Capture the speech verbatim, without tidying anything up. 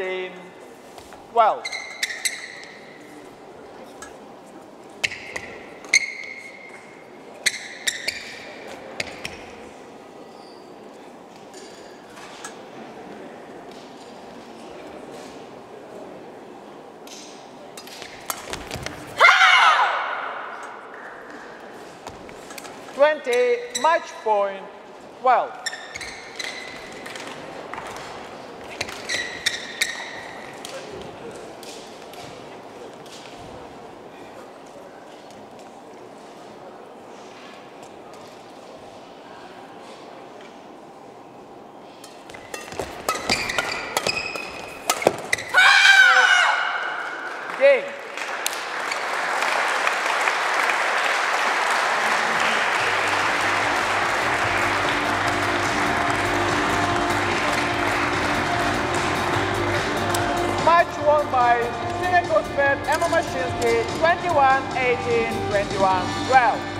fifteen, twelve. twenty, match point, twelve. Kuespert Moszczynski, twenty-one eighteen, twenty-one twelve.